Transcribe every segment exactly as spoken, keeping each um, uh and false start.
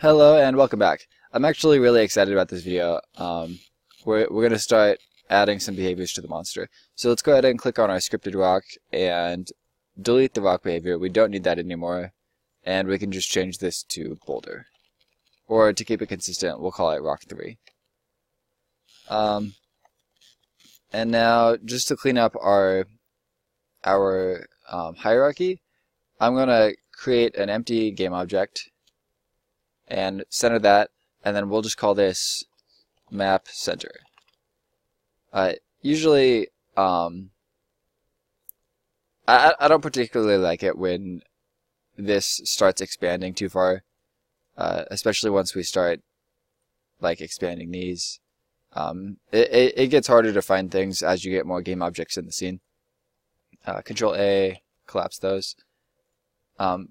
Hello and welcome back. I'm actually really excited about this video. Um, we're we're going to start adding some behaviors to the monster. So let's go ahead and click on our scripted rock and delete the rock behavior. We don't need that anymore. And we can just change this to boulder. Or to keep it consistent, we'll call it rock three. Um, and now, just to clean up our, our um, hierarchy, I'm going to create an empty game object and center that, and then we'll just call this map center. Uh, usually, um, I, I don't particularly like it when this starts expanding too far, uh, especially once we start like expanding these. Um, it, it, it gets harder to find things as you get more game objects in the scene. Uh, Control A, collapse those. Um,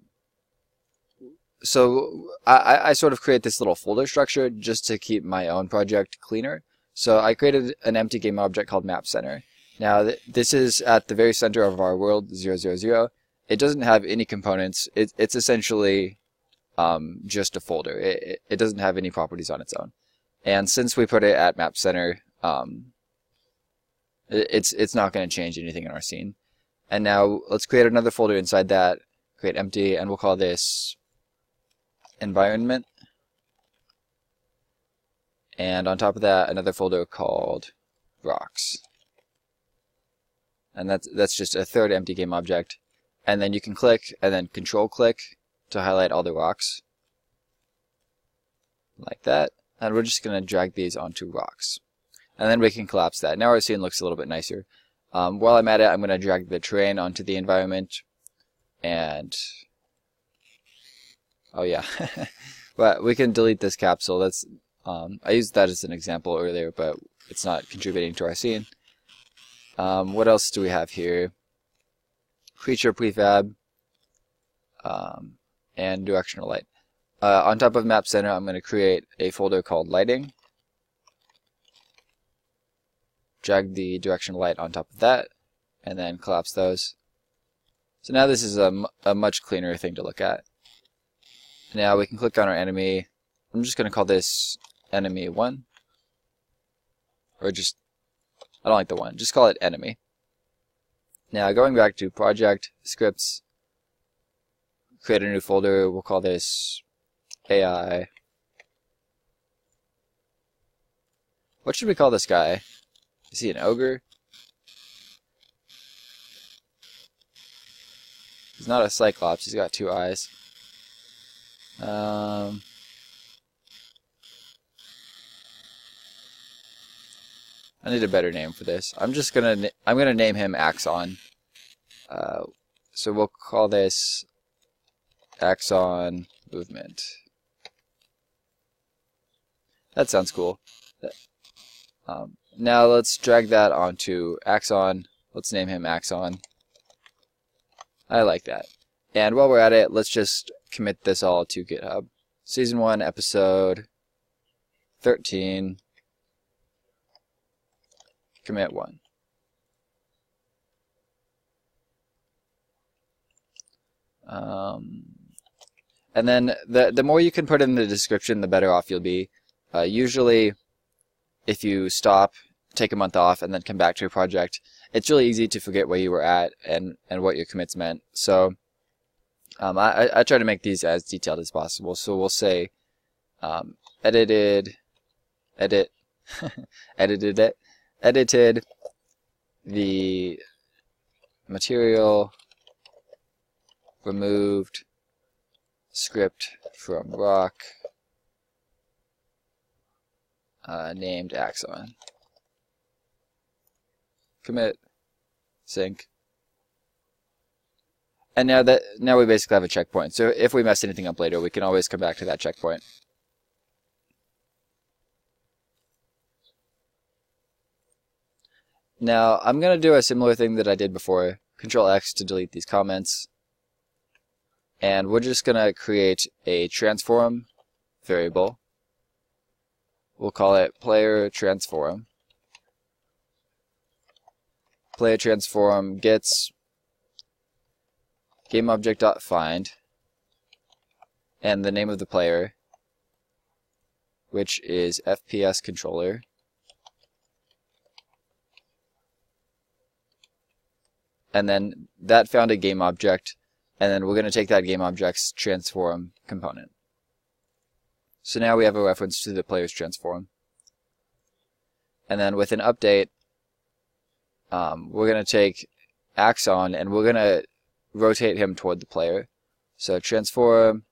so I, I sort of create this little folder structure just to keep my own project cleaner. So I created an empty game object called map center. Now th this is at the very center of our world zero zero zero. It doesn't have any components. It, it's essentially um, just a folder. It, it doesn't have any properties on its own. And since we put it at map center, um, it, it's it's not going to change anything in our scene. And now let's create another folder inside that. Create empty, and we'll call this environment. And on top of that, another folder called rocks. And that's that's just a third empty game object. And then you can click and then control click to highlight all the rocks. Like that. And we're just going to drag these onto rocks. And then we can collapse that. Now our scene looks a little bit nicer. Um, while I'm at it, I'm going to drag the terrain onto the environment. And, oh yeah, but we can delete this capsule. That's um, I used that as an example earlier, but it's not contributing to our scene. Um, what else do we have here? Creature prefab um, and directional light. Uh, on top of map center, I'm going to create a folder called lighting. Drag the directional light on top of that, and then collapse those. So now this is a, a much cleaner thing to look at. Now we can click on our enemy. I'm just going to call this enemy one. Or just, I don't like the one. Just call it enemy. Now going back to project, scripts, create a new folder. We'll call this A I. What should we call this guy? Is he an ogre? He's not a cyclops. He's got two eyes. Um, I need a better name for this. I'm just gonna I'm gonna name him Axon. Uh, so we'll call this Axon movement. That sounds cool. Um, now let's drag that onto Axon. Let's name him Axon. I like that. And while we're at it, let's just commit this all to GitHub. Season one, episode thirteen, commit one. Um, and then the the more you can put in the description, the better off you'll be. Uh, usually, if you stop, take a month off, and then come back to your project, it's really easy to forget where you were at and, and what your commits meant. So um, I, I try to make these as detailed as possible. So we'll say um, edited, edit, edited it, edited the material, removed script from rock, uh, named Axon. Commit, sync, and now that now we basically have a checkpoint. So if we mess anything up later, we can always come back to that checkpoint. Now I'm gonna do a similar thing that I did before. Control X to delete these comments, and we're just gonna create a transform variable. We'll call it player transform. Player transform gets game object dot find and the name of the player which is F P S controller. And then that found a game object, and then we're going to take that game object's transform component. So now we have a reference to the player's transform. And then with an update, um, we're going to take Axon and we're going to rotate him toward the player. So transform,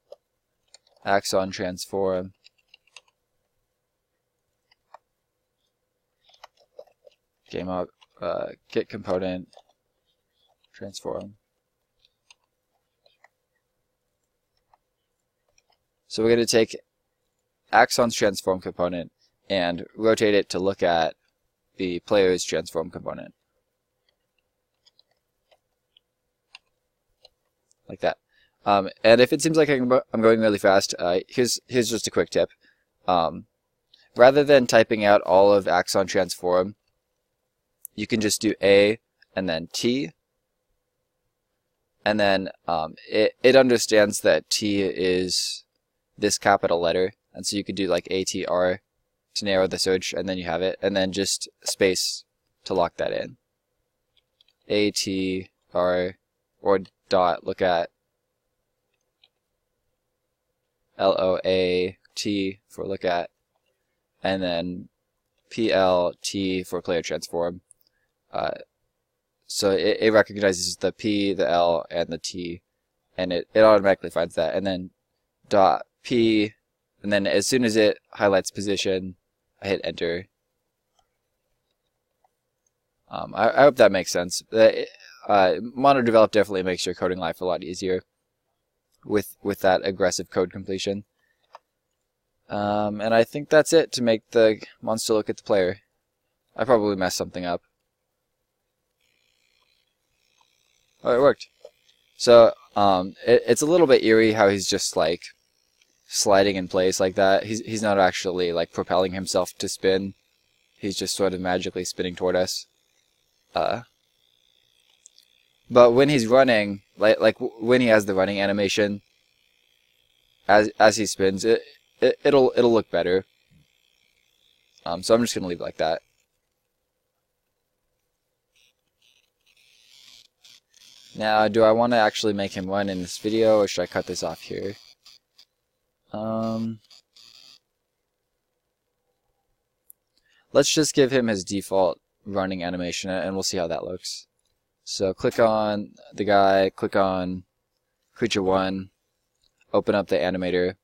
Axon transform. Game up, uh, get component, transform. So we're going to take Axon's transform component and rotate it to look at the player's transform component. Like that. Um, and if it seems like I'm going really fast, uh, here's, here's just a quick tip. Um, rather than typing out all of Axon transform, you can just do A and then T. And then um, it, it understands that T is this capital letter. And so you could do like A T R to narrow the search, and then you have it. And then just space to lock that in. A T R or dot look at. L O A T for look at. And then P L T for player transform. Uh, so it, it recognizes the P, the L, and the T, and it, it automatically finds that. And then dot P, and then as soon as it highlights position, I hit enter. Um, I, I hope that makes sense. Uh, MonoDevelop definitely makes your coding life a lot easier with, with that aggressive code completion. Um, and I think that's it to make the monster look at the player. I probably messed something up. Oh, it worked. So um, it, it's a little bit eerie how he's just like sliding in place like that. He's, he's not actually like propelling himself to spin. He's just sort of magically spinning toward us. Uh, but when he's running, like, like when he has the running animation, as, as he spins, it, It, it'll it'll look better. Um, so I'm just gonna leave it like that. Now, do I want to actually make him run in this video, or should I cut this off here? Um, let's just give him his default running animation, and we'll see how that looks. So click on the guy, click on creature one, open up the animator.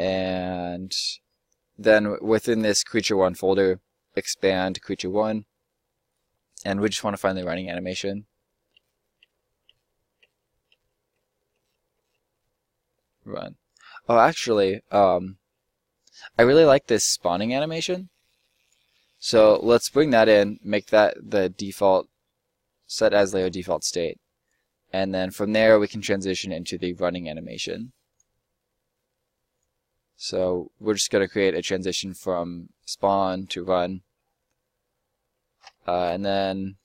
And then within this creature one folder, expand creature one, and we just want to find the running animation. Run. Oh, actually, um, I really like this spawning animation. So let's bring that in, make that the default, set as layer default state. And then from there, we can transition into the running animation. So we're just going to create a transition from spawn to run. Uh, and then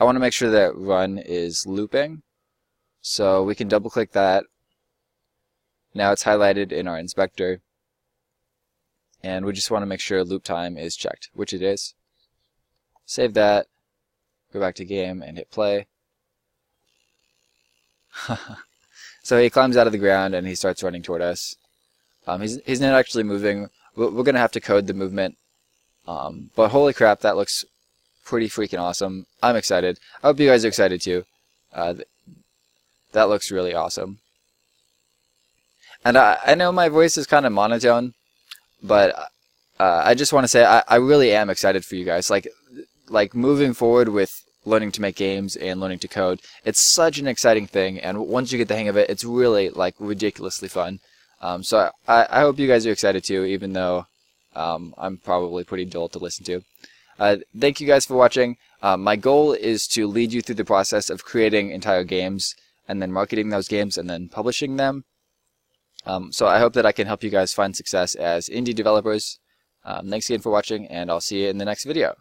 I want to make sure that run is looping. So we can double click that. Now it's highlighted in our inspector. And we just want to make sure loop time is checked, which it is. Save that. Go back to game and hit play. So he climbs out of the ground and he starts running toward us. Um, he's, he's not actually moving. We're, we're going to have to code the movement. Um, but holy crap, that looks pretty freaking awesome. I'm excited. I hope you guys are excited too. Uh, th that looks really awesome. And I, I know my voice is kind of monotone, but uh, I just want to say I, I really am excited for you guys. Like, like moving forward with learning to make games and learning to code, it's such an exciting thing. And once you get the hang of it, it's really like ridiculously fun. Um, so I, I hope you guys are excited too, even though um, I'm probably pretty dull to listen to. Uh, thank you guys for watching. Uh, my goal is to lead you through the process of creating entire games and then marketing those games and then publishing them. Um, so I hope that I can help you guys find success as indie developers. Um, thanks again for watching, and I'll see you in the next video.